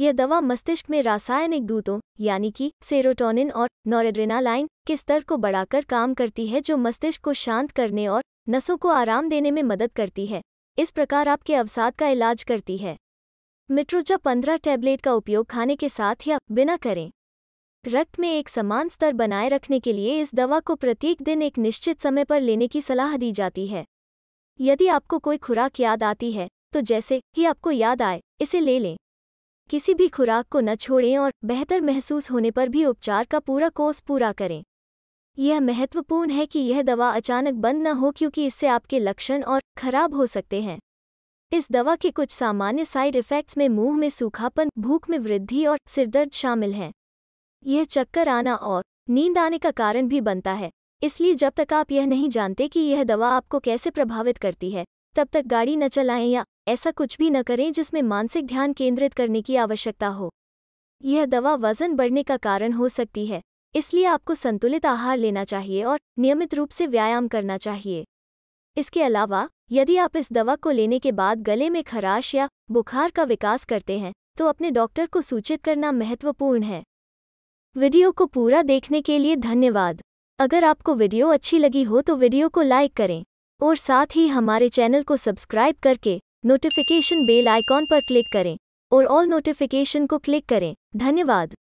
यह दवा मस्तिष्क में रासायनिक दूतों यानी कि सेरोटोनिन और नॉरएड्रेनालाइन के स्तर को बढ़ाकर काम करती है, जो मस्तिष्क को शांत करने और नसों को आराम देने में मदद करती है। इस प्रकार आपके अवसाद का इलाज करती है। मित्रोजा 15 टैबलेट का उपयोग खाने के साथ या बिना करें। रक्त में एक समान स्तर बनाए रखने के लिए इस दवा को प्रत्येक दिन एक निश्चित समय पर लेने की सलाह दी जाती है। यदि आपको कोई खुराक याद आती है तो जैसे ही आपको याद आए इसे ले लें। किसी भी खुराक को न छोड़ें और बेहतर महसूस होने पर भी उपचार का पूरा कोर्स पूरा करें। यह महत्वपूर्ण है कि यह दवा अचानक बंद न हो, क्योंकि इससे आपके लक्षण और खराब हो सकते हैं। इस दवा के कुछ सामान्य साइड इफ़ेक्ट्स में मुंह में सूखापन, भूख में वृद्धि और सिरदर्द शामिल हैं। यह चक्कर आना और नींद आने का कारण भी बनता है। इसलिए जब तक आप यह नहीं जानते कि यह दवा आपको कैसे प्रभावित करती है, तब तक गाड़ी न चलाएं या ऐसा कुछ भी न करें जिसमें मानसिक ध्यान केंद्रित करने की आवश्यकता हो। यह दवा वजन बढ़ने का कारण हो सकती है, इसलिए आपको संतुलित आहार लेना चाहिए और नियमित रूप से व्यायाम करना चाहिए। इसके अलावा यदि आप इस दवा को लेने के बाद गले में खराश या बुखार का विकास करते हैं तो अपने डॉक्टर को सूचित करना महत्वपूर्ण है। वीडियो को पूरा देखने के लिए धन्यवाद। अगर आपको वीडियो अच्छी लगी हो तो वीडियो को लाइक करें और साथ ही हमारे चैनल को सब्सक्राइब करके नोटिफिकेशन बेल आइकॉन पर क्लिक करें और ऑल नोटिफिकेशन को क्लिक करें। धन्यवाद।